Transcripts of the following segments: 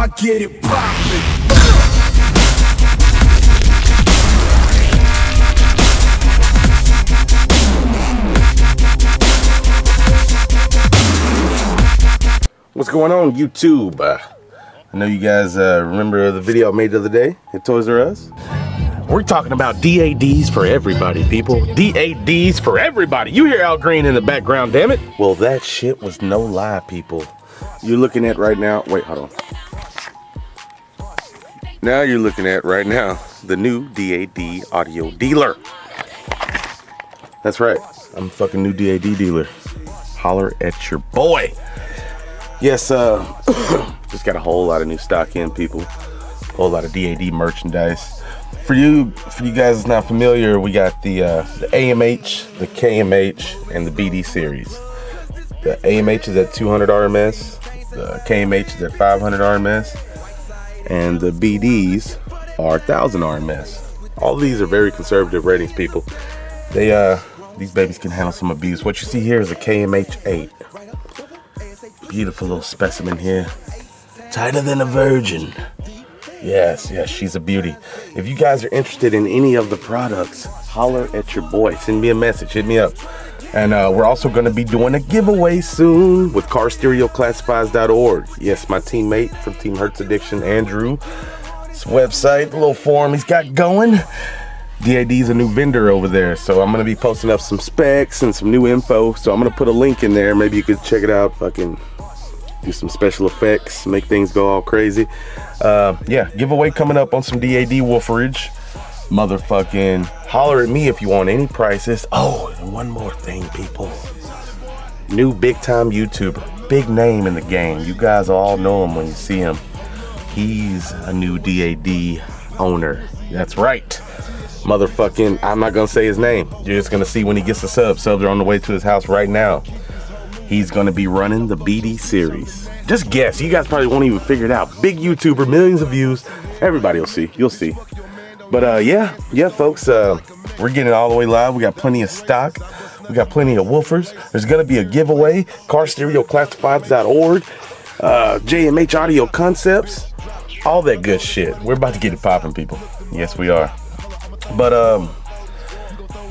I get it poppin'. What's going on, YouTube? I know you guys remember the video I made the other day at Toys R Us. We're talking about DADs for everybody, people. DADs for everybody. You hear Al Green in the background, damn it. Well, that shit was no lie, people. You're looking at right now. Wait, hold on. Now you're looking at right now the new DAD audio dealer. That's right. I'm a fucking new DAD dealer. Holler at your boy. Yes, just got a whole lot of new stock in, people. A whole lot of DAD merchandise. For you guys that's not familiar, we got the AMH, the KMH, and the BD series. The AMH is at 200 RMS, the KMH is at 500 RMS, and the BDs are 1,000 RMS. All these are very conservative ratings, people. They these babies can handle some abuse. What you see here is a KMH-8. Beautiful little specimen here, tighter than a virgin. Yes, she's a beauty. If you guys are interested in any of the products, holler at your boy. Send me a message, hit me up. And we're also going to be doing a giveaway soon with carstereoclassifieds.org. Yes, my teammate from Team Hertz Addiction, Andrew. His website, little form he's got going. DAD's a new vendor over there, so I'm going to be posting up some specs and some new info. So I'm going to put a link in there. Maybe you could check it out. Fucking do some special effects, make things go all crazy. Yeah, giveaway coming up on some DAD wolferage. Motherfucking holler at me if you want any prices. Oh, and one more thing, people. New big time YouTuber, big name in the game. You guys all know him when you see him. He's a new DAD owner. That's right. Motherfucking, I'm not gonna say his name. You're just gonna see when he gets the subs. Subs are on the way to his house right now. He's gonna be running the BD series. Just guess. You guys probably won't even figure it out. Big YouTuber, millions of views. Everybody will see. You'll see. But yeah, folks. We're getting it all the way live. We got plenty of stock. We got plenty of woofers. There's gonna be a giveaway. carstereoclassifieds.org. JMH Audio Concepts. All that good shit. We're about to get it popping, people. Yes, we are. But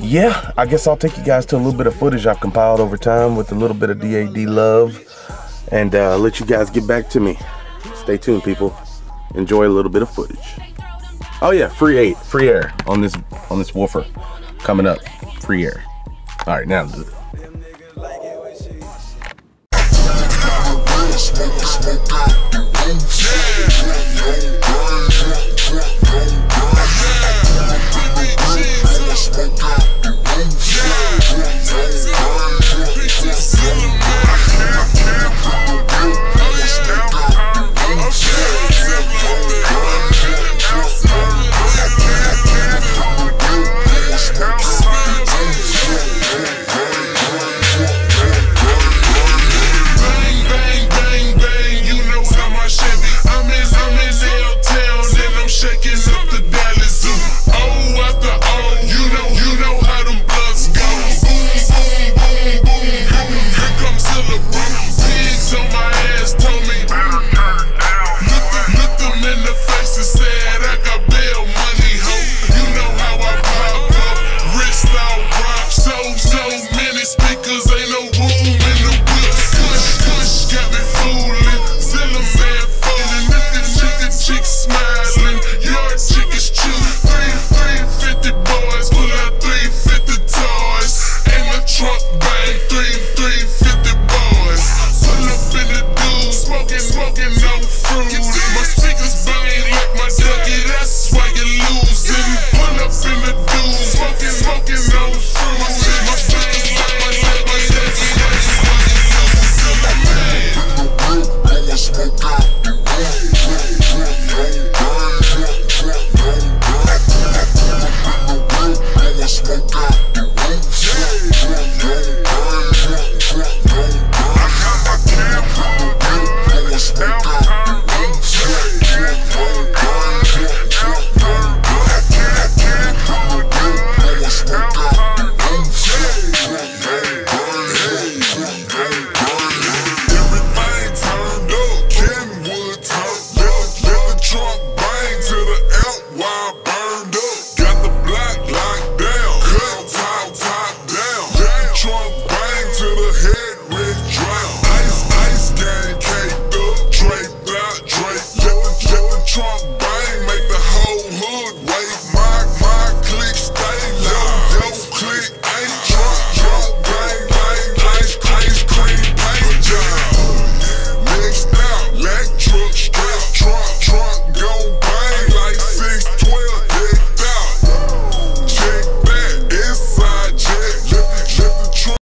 yeah, I guess I'll take you guys to a little bit of footage I've compiled over time with a little bit of DAD love, and let you guys get back to me. Stay tuned, people. Enjoy a little bit of footage. Oh yeah, free air on this woofer coming up. Free air. All right, now. to the head.